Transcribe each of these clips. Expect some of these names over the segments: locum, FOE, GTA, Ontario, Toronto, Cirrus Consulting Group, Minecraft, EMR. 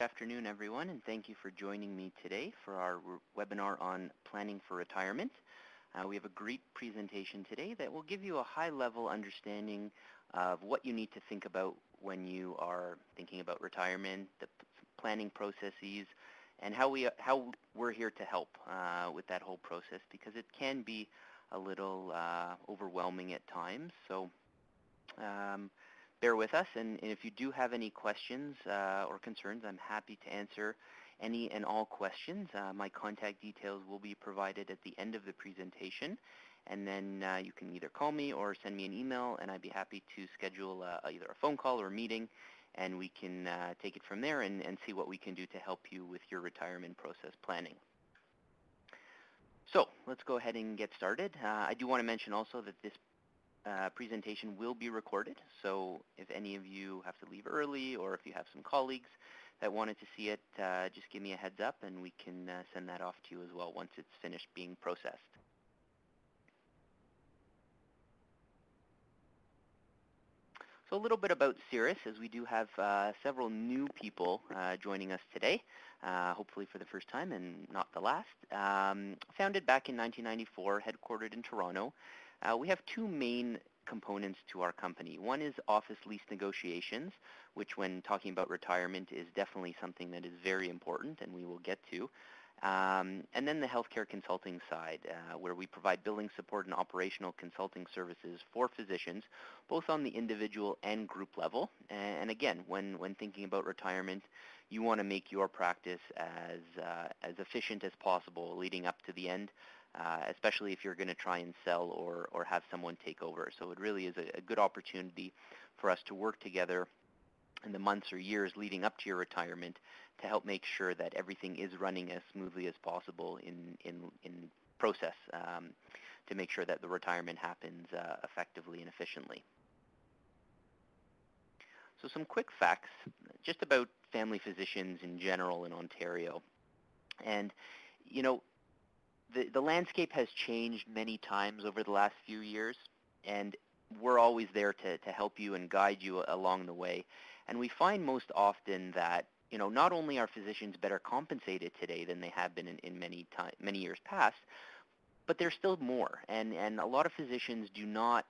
Good afternoon, everyone, and thank you for joining me today for our webinar on planning for retirement. We have a great presentation today that will give you a high-level understanding of what you need to think about when you are thinking about retirement, the planning processes, and how we're here to help with that whole process, because it can be a little overwhelming at times. So bear with us, and if you do have any questions or concerns, I'm happy to answer any and all questions. My contact details will be provided at the end of the presentation, and then you can either call me or send me an email, and I'd be happy to schedule either a phone call or a meeting, and we can take it from there and see what we can do to help you with your retirement process planning. So let's go ahead and get started. I do want to mention also that this presentation will be recorded, so if any of you have to leave early or if you have some colleagues that wanted to see it, just give me a heads up and we can send that off to you as well once it's finished being processed. So a little bit about Cirrus, as we do have several new people joining us today, hopefully for the first time and not the last. Founded back in 1994, headquartered in Toronto. We have two main components to our company. One is office lease negotiations, which when talking about retirement is definitely something that is very important and we will get to. And then the healthcare consulting side, where we provide billing support and operational consulting services for physicians, both on the individual and group level. And again, when thinking about retirement, you want to make your practice as efficient as possible leading up to the end. Especially if you're going to try and sell or have someone take over. So it really is a good opportunity for us to work together in the months or years leading up to your retirement to help make sure that everything is running as smoothly as possible in process to make sure that the retirement happens effectively and efficiently. So some quick facts just about family physicians in general in Ontario. And, you know, the landscape has changed many times over the last few years, and we're always there to help you and guide you along the way. And we find most often that, you know, not only are physicians better compensated today than they have been in many years past, but there's still more. And a lot of physicians do not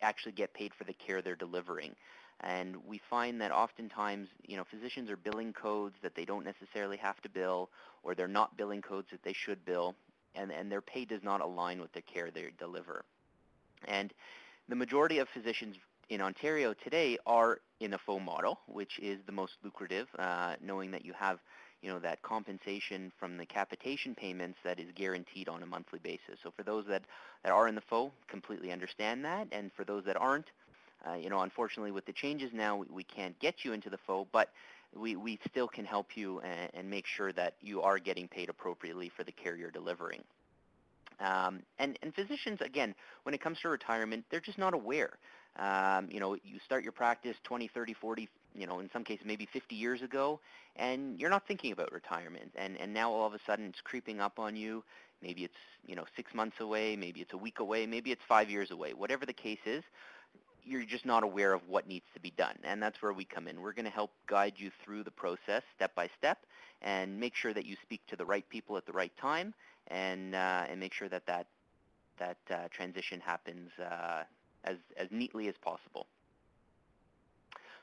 actually get paid for the care they're delivering. And we find that oftentimes, you know, physicians are billing codes that they don't necessarily have to bill, or they're not billing codes that they should bill. And their pay does not align with the care they deliver. And the majority of physicians in Ontario today are in the FOE model, which is the most lucrative, knowing that you have, you know, that compensation from the capitation payments that is guaranteed on a monthly basis. So for those that are in the FOE, completely understand that. And for those that aren't, you know, unfortunately with the changes now, we can't get you into the FOE, but we still can help you and make sure that you are getting paid appropriately for the care you're delivering. And physicians, again, when it comes to retirement, they're just not aware. You know, you start your practice 20, 30, 40, you know, in some cases maybe 50 years ago, and you're not thinking about retirement. And now all of a sudden it's creeping up on you. Maybe it's, you know, 6 months away, maybe it's a week away, maybe it's 5 years away, whatever the case is. You're just not aware of what needs to be done, and that's where we come in. We're going to help guide you through the process step by step and make sure that you speak to the right people at the right time and make sure that transition happens as neatly as possible.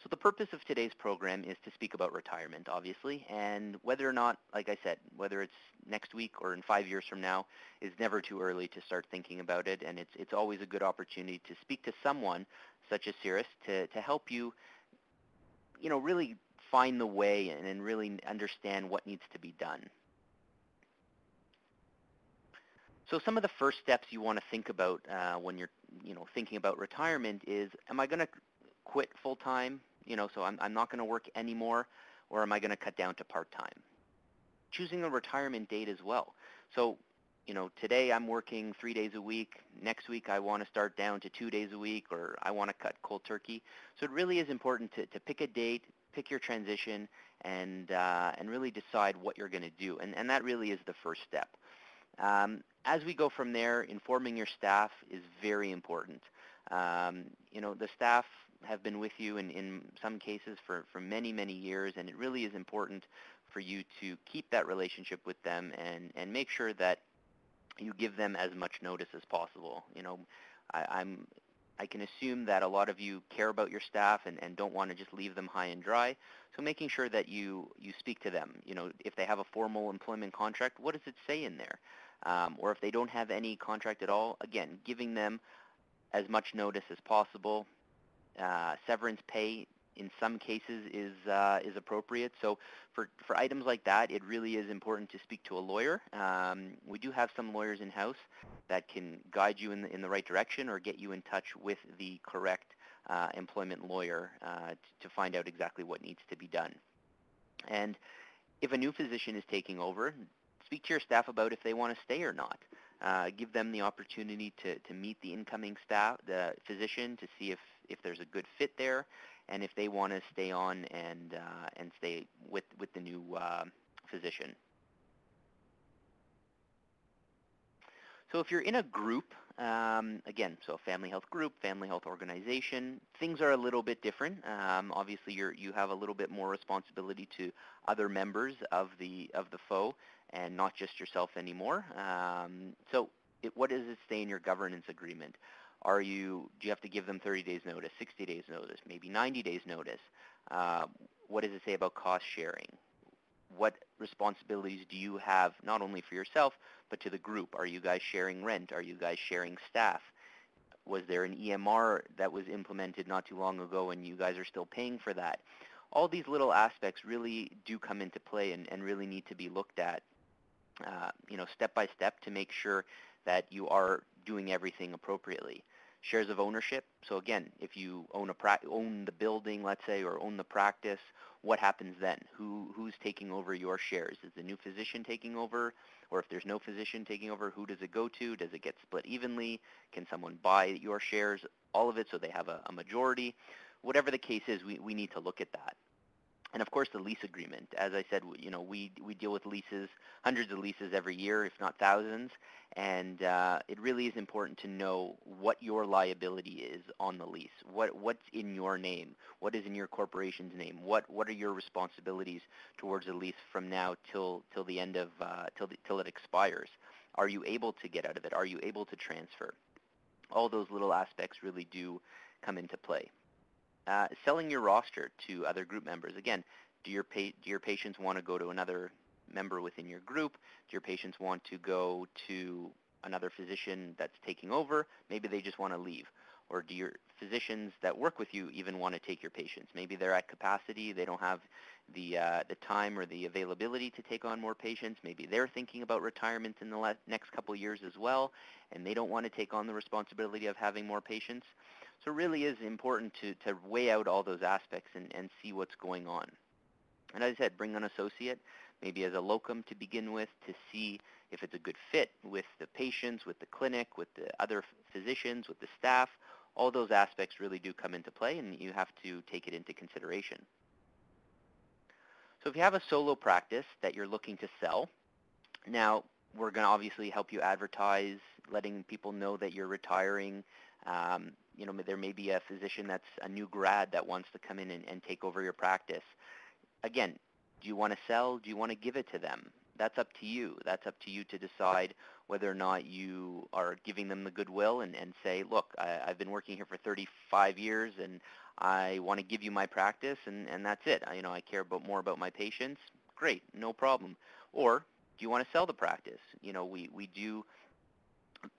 So the purpose of today's program is to speak about retirement, obviously, and whether or not, like I said, whether it's next week or in 5 years from now, is never too early to start thinking about it, and it's always a good opportunity to speak to someone such as Cirrus to help you, you know, really find the way and really understand what needs to be done. So some of the first steps you want to think about when you're, you know, thinking about retirement is, am I going to quit full-time? You know, so I'm not going to work anymore, or am I going to cut down to part-time? Choosing a retirement date as well. So, you know, today I'm working 3 days a week. Next week I want to start down to 2 days a week, or I want to cut cold turkey. So it really is important to pick a date, pick your transition, and really decide what you're going to do. And that really is the first step. As we go from there, informing your staff is very important. You know, the staff have been with you in some cases for many, many years, and it really is important for you to keep that relationship with them and make sure that you give them as much notice as possible. You know, I can assume that a lot of you care about your staff and don't want to just leave them high and dry. So making sure that you speak to them. You know, if they have a formal employment contract, what does it say in there? Or if they don't have any contract at all, again, giving them as much notice as possible. Severance pay in some cases is appropriate. So for items like that, it really is important to speak to a lawyer. We do have some lawyers in-house that can guide you in the right direction or get you in touch with the correct employment lawyer to find out exactly what needs to be done. And if a new physician is taking over, speak to your staff about if they want to stay or not. Give them the opportunity to meet the incoming staff, the physician, to see if there's a good fit there, and if they want to stay on and stay with the new physician. So if you're in a group, again, so family health group, family health organization, things are a little bit different. Obviously, you have a little bit more responsibility to other members of the FOE and not just yourself anymore. So what does it say in your governance agreement? Do you have to give them 30 days notice, 60 days notice, maybe 90 days notice? What does it say about cost sharing? What responsibilities do you have, not only for yourself, but to the group? Are you guys sharing rent? Are you guys sharing staff? Was there an EMR that was implemented not too long ago and you guys are still paying for that? All these little aspects really do come into play and really need to be looked at, you know, step by step to make sure that you are doing everything appropriately. Shares of ownership. So again, if you own the building, let's say, or own the practice, what happens then? Who's taking over your shares? Is the new physician taking over? Or if there's no physician taking over, who does it go to? Does it get split evenly? Can someone buy your shares, all of it, so they have a majority? Whatever the case is, we need to look at that. And of course, the lease agreement. As I said, you know, we deal with leases, hundreds of leases every year, if not thousands, and it really is important to know what your liability is on the lease. What's in your name? What is in your corporation's name? What are your responsibilities towards the lease from now till the end of till it expires? Are you able to get out of it? Are you able to transfer? All those little aspects really do come into play. Selling your roster to other group members. Again, do your patients want to go to another member within your group? Do your patients want to go to another physician that's taking over? Maybe they just want to leave. Or do your physicians that work with you even want to take your patients? Maybe they're at capacity. They don't have the time or the availability to take on more patients. Maybe they're thinking about retirement in the next couple of years as well, and they don't want to take on the responsibility of having more patients. So it really is important to weigh out all those aspects and see what's going on. And as I said, bring an associate, maybe as a locum to begin with, to see if it's a good fit with the patients, with the clinic, with the other physicians, with the staff. All those aspects really do come into play, and you have to take it into consideration. So if you have a solo practice that you're looking to sell, now we're going to obviously help you advertise, letting people know that you're retiring. You know, there may be a physician that's a new grad that wants to come in and take over your practice. Again, do you want to sell? Do you want to give it to them? That's up to you. That's up to you to decide whether or not you are giving them the goodwill and say, look, I've been working here for 35 years and I want to give you my practice and that's it. You know, I care more about my patients. Great, no problem. Or do you want to sell the practice? You know, we do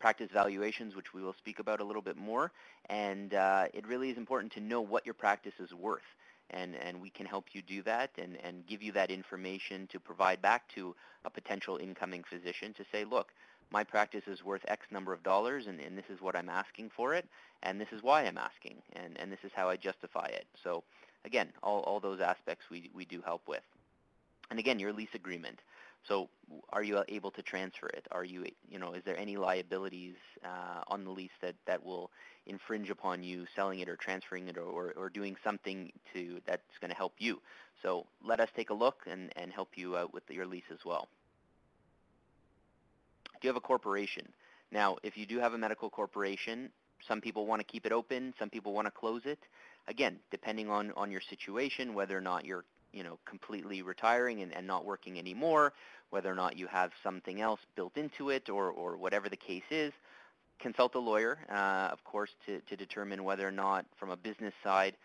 practice valuations, which we will speak about a little bit more, and it really is important to know what your practice is worth. And we can help you do that and give you that information to provide back to a potential incoming physician to say, look, my practice is worth X number of dollars and this is what I'm asking for it, and this is why I'm asking, and this is how I justify it. So again, all those aspects we do help with. And again, your lease agreement. So are you able to transfer it? Are you know, is there any liabilities on the lease that will infringe upon you selling it or transferring it or doing something that's going to help you? So let us take a look and help you out with your lease as well. Do you have a corporation? Now, if you do have a medical corporation, some people want to keep it open. Some people want to close it. again, depending on your situation, whether or not you're completely retiring and not working anymore, whether or not you have something else built into it, or whatever the case is, consult a lawyer, of course, to determine whether or not, from a business side,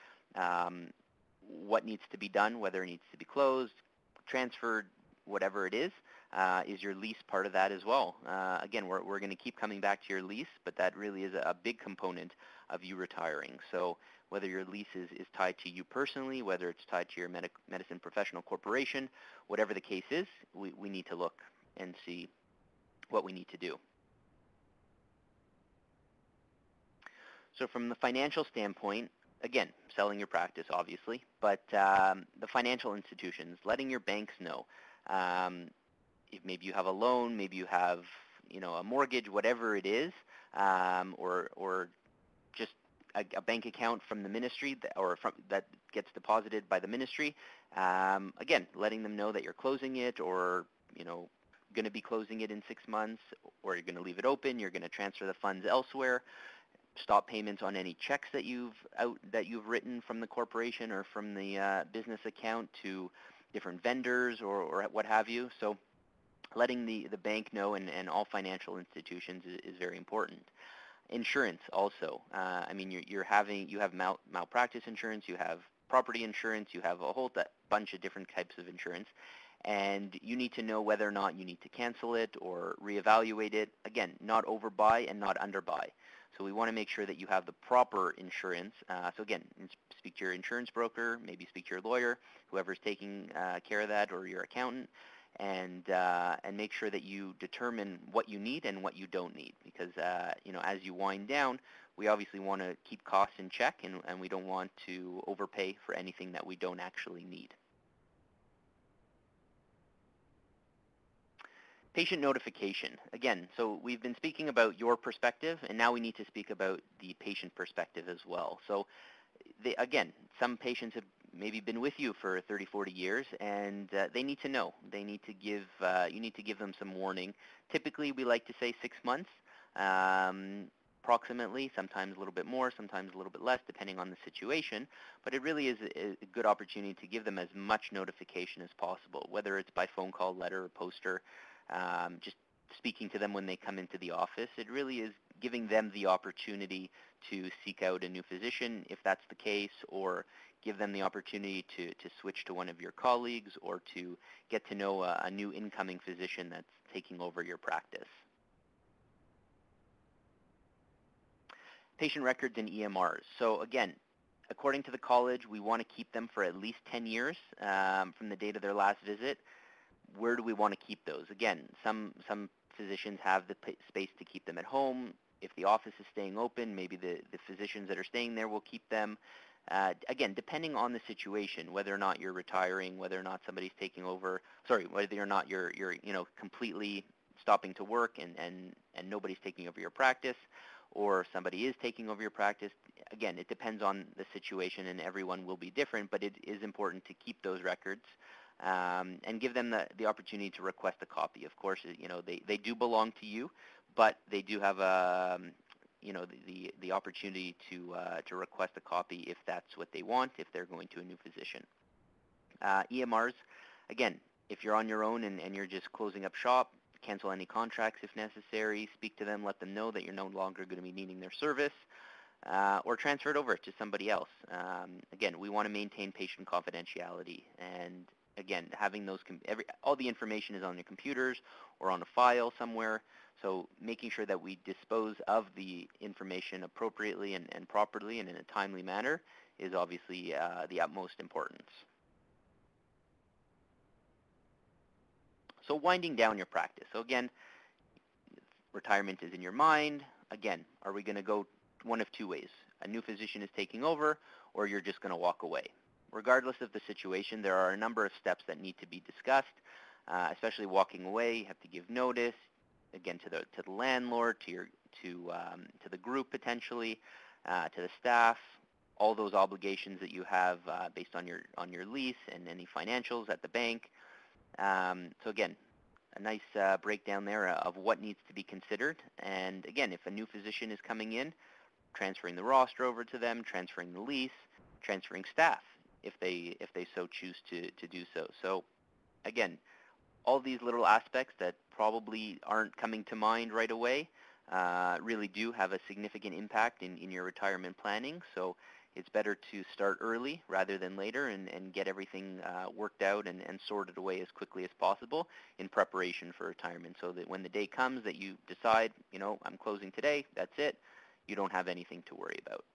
what needs to be done, whether it needs to be closed, transferred, whatever it is. Is your lease part of that as well? Again, we're going to keep coming back to your lease, but that really is a big component of you retiring. So whether your lease is tied to you personally, whether it's tied to your medicine professional corporation, whatever the case is, we need to look and see what we need to do. So from the financial standpoint, again, selling your practice, obviously, but the financial institutions, letting your banks know. Maybe you have a loan, maybe you have, a mortgage, whatever it is, or just a bank account from the ministry that gets deposited by the ministry. Again, letting them know that you're closing it, or going to be closing it in 6 months, or you're going to leave it open, you're going to transfer the funds elsewhere, stop payments on any checks that you've written from the corporation or from the business account to different vendors or what have you. So letting the bank know and all financial institutions is very important. Insurance also. I mean, you have malpractice insurance, you have property insurance, you have a whole bunch of different types of insurance, and you need to know whether or not you need to cancel it or reevaluate it. Again, not overbuy and not underbuy. So we want to make sure that you have the proper insurance. So again, speak to your insurance broker, maybe speak to your lawyer, whoever's taking care of that, or your accountant, and make sure that you determine what you need and what you don't need, because as you wind down, we obviously want to keep costs in check, and we don't want to overpay for anything that we don't actually need. Patient notification. Again, so we've been speaking about your perspective, and now we need to speak about the patient perspective as well. So again, some patients have maybe been with you for 30, 40 years, and they need to know. They need to give, you need to give them some warning. Typically, we like to say 6 months, approximately, sometimes a little bit more, sometimes a little bit less, depending on the situation. But it really is a good opportunity to give them as much notification as possible, whether it's by phone call, letter, or poster. Just speaking to them when they come into the office, it really is giving them the opportunity to seek out a new physician if that's the case, or give them the opportunity to switch to one of your colleagues, or to get to know a new incoming physician that's taking over your practice. Patient records and EMRs. So again, according to the college, we want to keep them for at least 10 years from the date of their last visit. Where do we want to keep those? Again, some physicians have the space to keep them at home. If the office is staying open, maybe the physicians that are staying there will keep them. Again, depending on the situation, whether or not you're retiring, whether or not somebody's taking over, sorry, whether or not you're completely stopping to work and nobody's taking over your practice, or somebody is taking over your practice. Again, it depends on the situation, and everyone will be different, but it is important to keep those records. And give them the opportunity to request a copy. Of course, they do belong to you, but they do have the opportunity to request a copy if that's what they want, if they're going to a new physician. EMRs, again, if you're on your own and you're just closing up shop, cancel any contracts if necessary, speak to them, let them know that you're no longer going to be needing their service, or transfer it over to somebody else. Again, we want to maintain patient confidentiality, and again, having those all the information is on your computers or on a file somewhere, so making sure that we dispose of the information appropriately and properly and in a timely manner is obviously the utmost importance. So winding down your practice. So again, retirement is in your mind. Again, are we going to go one of two ways? A new physician is taking over, or you're just going to walk away. Regardless of the situation, there are a number of steps that need to be discussed, especially walking away. You have to give notice, again, to the landlord, to the group potentially, to the staff, all those obligations that you have based on your lease and any financials at the bank. So again, a nice breakdown there of what needs to be considered. And again, if a new physician is coming in, transferring the roster over to them, transferring the lease, transferring staff if they so choose to do so. So again, all these little aspects that probably aren't coming to mind right away really do have a significant impact in your retirement planning. So it's better to start early rather than later and get everything worked out and sorted away as quickly as possible in preparation for retirement, so that when the day comes that you decide, you know, I'm closing today, that's it, you don't have anything to worry about.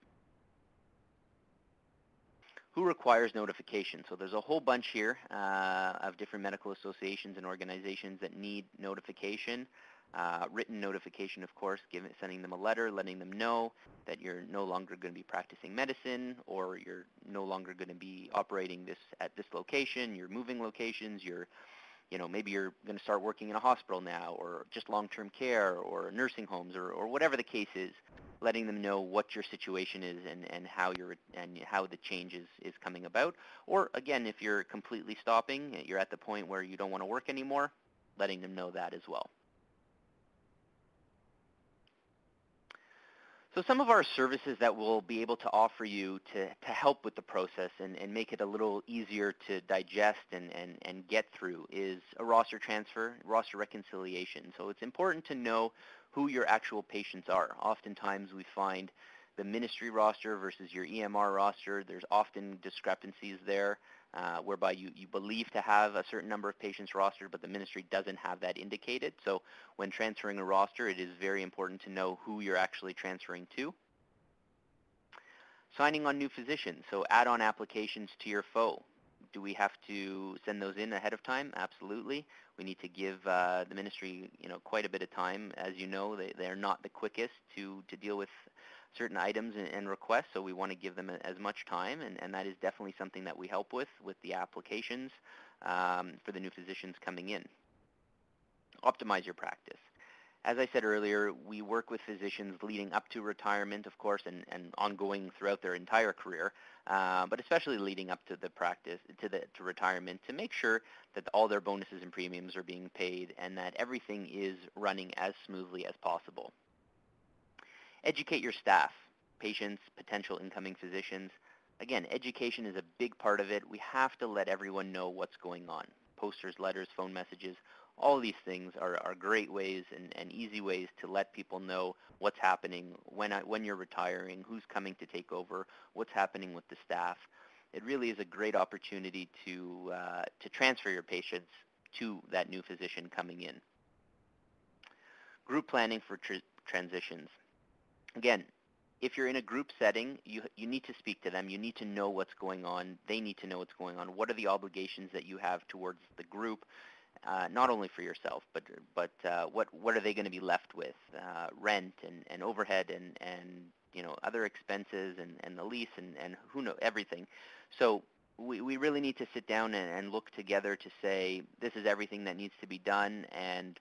Who requires notification? So there's a whole bunch here of different medical associations and organizations that need notification. Written notification, of course, sending them a letter, letting them know that you're no longer going to be practicing medicine, or you're no longer going to be operating this at this location, you're moving locations, you're, you know, maybe you're going to start working in a hospital now, or just long-term care, or nursing homes, or whatever the case is, letting them know what your situation is and how the change is coming about. Or again, if you're completely stopping, you're at the point where you don't want to work anymore, letting them know that as well. So some of our services that we'll be able to offer you to help with the process and make it a little easier to digest and get through is a roster transfer, roster reconciliation. So it's important to know who your actual patients are. Oftentimes we find the ministry roster versus your EMR roster, there's often discrepancies there whereby you believe to have a certain number of patients rostered, but the ministry doesn't have that indicated. So when transferring a roster, it is very important to know who you're actually transferring to. Signing on new physicians, so add-on applications to your FOE. Do we have to send those in ahead of time? Absolutely. We need to give the ministry, you know, quite a bit of time. As you know, they're not the quickest to deal with certain items and requests, so we want to give them as much time, and that is definitely something that we help with the applications for the new physicians coming in. Optimize your practice. As I said earlier, we work with physicians leading up to retirement, of course, and ongoing throughout their entire career, but especially leading up to the practice, to retirement, to make sure that all their bonuses and premiums are being paid and that everything is running as smoothly as possible. Educate your staff, patients, potential incoming physicians. Again, education is a big part of it. We have to let everyone know what's going on. Posters, letters, phone messages, all these things are great ways and easy ways to let people know what's happening, when you're retiring, who's coming to take over, what's happening with the staff. It really is a great opportunity to transfer your patients to that new physician coming in. Group planning for transitions. Again, if you're in a group setting, you need to speak to them. You need to know what's going on. They need to know what's going on. What are the obligations that you have towards the group, not only for yourself, but what are they going to be left with? Rent and overhead and you know, other expenses and the lease and who knows, everything. So we really need to sit down and look together to say, this is everything that needs to be done, and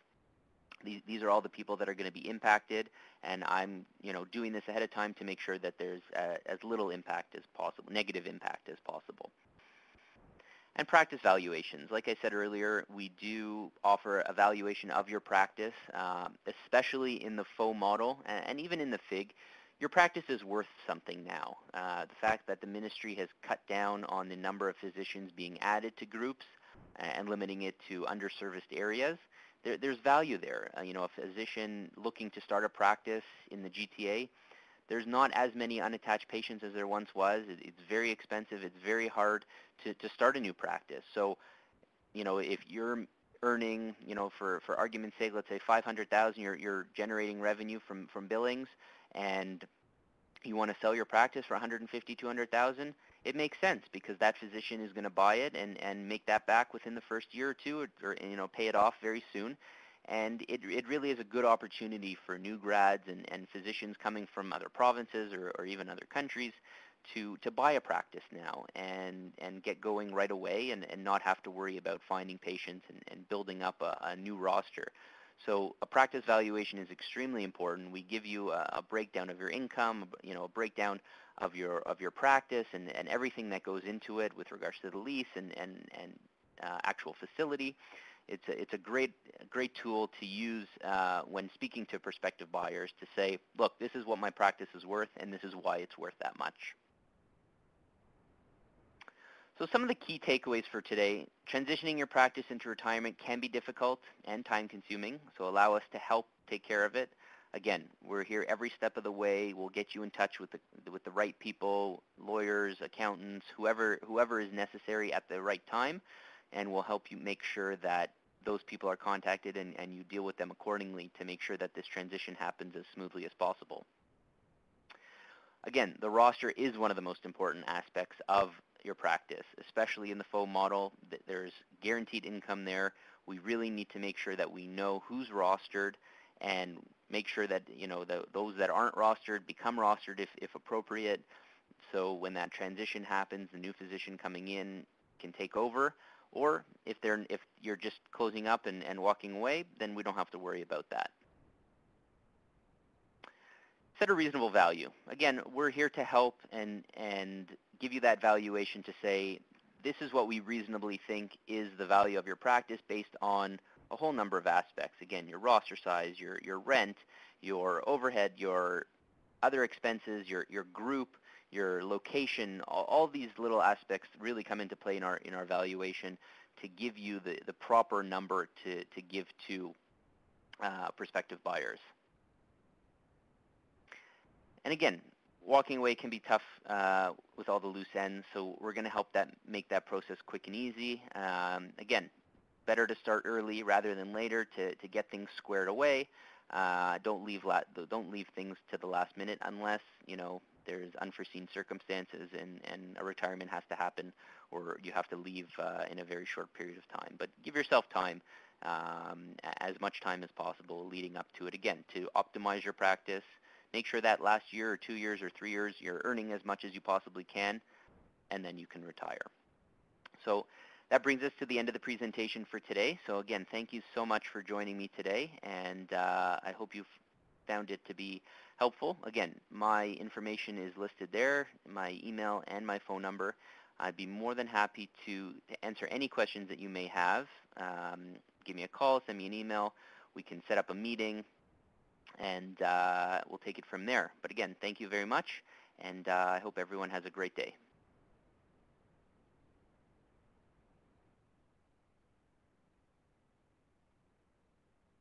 these are all the people that are going to be impacted, and I'm, you know, doing this ahead of time to make sure that there's as little impact as possible, negative impact as possible. And practice valuations. Like I said earlier, we do offer a valuation of your practice, especially in the FOE model and even in the FIG. Your practice is worth something now. The fact that the ministry has cut down on the number of physicians being added to groups and limiting it to underserviced areas, there's value there. You know, a physician looking to start a practice in the GTA, there's not as many unattached patients as there once was. It's very expensive. It's very hard to start a new practice. So, you know, if you're earning, you know, for argument's sake, let's say $500,000, you're generating revenue from billings, and you want to sell your practice for $150,000, $200,000, it makes sense, because that physician is going to buy it and make that back within the first year or two, or you know, pay it off very soon. And it really is a good opportunity for new grads and physicians coming from other provinces or even other countries to buy a practice now and get going right away and not have to worry about finding patients and building up a new roster. So a practice valuation is extremely important. We give you a breakdown of your income, you know, a breakdown of your practice and everything that goes into it with regards to the lease and actual facility. It's a great tool to use when speaking to prospective buyers to say, look, this is what my practice is worth, and this is why it's worth that much. So some of the key takeaways for today: transitioning your practice into retirement can be difficult and time-consuming, so allow us to help take care of it. Again, we're here every step of the way. We'll get you in touch with the right people, lawyers, accountants, whoever is necessary at the right time, and we'll help you make sure that those people are contacted and you deal with them accordingly to make sure that this transition happens as smoothly as possible. Again, the roster is one of the most important aspects of your practice, especially in the FOE model. There's guaranteed income there. We really need to make sure that we know who's rostered and make sure that, you know, those that aren't rostered become rostered if appropriate. So when that transition happens, the new physician coming in can take over, or if you're just closing up and walking away, then we don't have to worry about that. Set a reasonable value. Again, we're here to help and give you that valuation to say, this is what we reasonably think is the value of your practice based on a whole number of aspects. Again, your roster size, your rent, your overhead, your other expenses, your group, your location. All these little aspects really come into play in our valuation to give you the proper number to give to prospective buyers. And again, walking away can be tough with all the loose ends, so we're going to help make that process quick and easy. Again, better to start early rather than later to get things squared away. Don't leave things to the last minute unless, you know, there's unforeseen circumstances and a retirement has to happen or you have to leave in a very short period of time. But give yourself time, as much time as possible leading up to it. Again, to optimize your practice. Make sure that last year or 2 years or 3 years you're earning as much as you possibly can, and then you can retire. So that brings us to the end of the presentation for today. So again, thank you so much for joining me today, and I hope you've found it to be helpful. Again, my information is listed there, my email and my phone number. I'd be more than happy to answer any questions that you may have. Give me a call, send me an email. We can set up a meeting, and we'll take it from there. But again, thank you very much, and I hope everyone has a great day.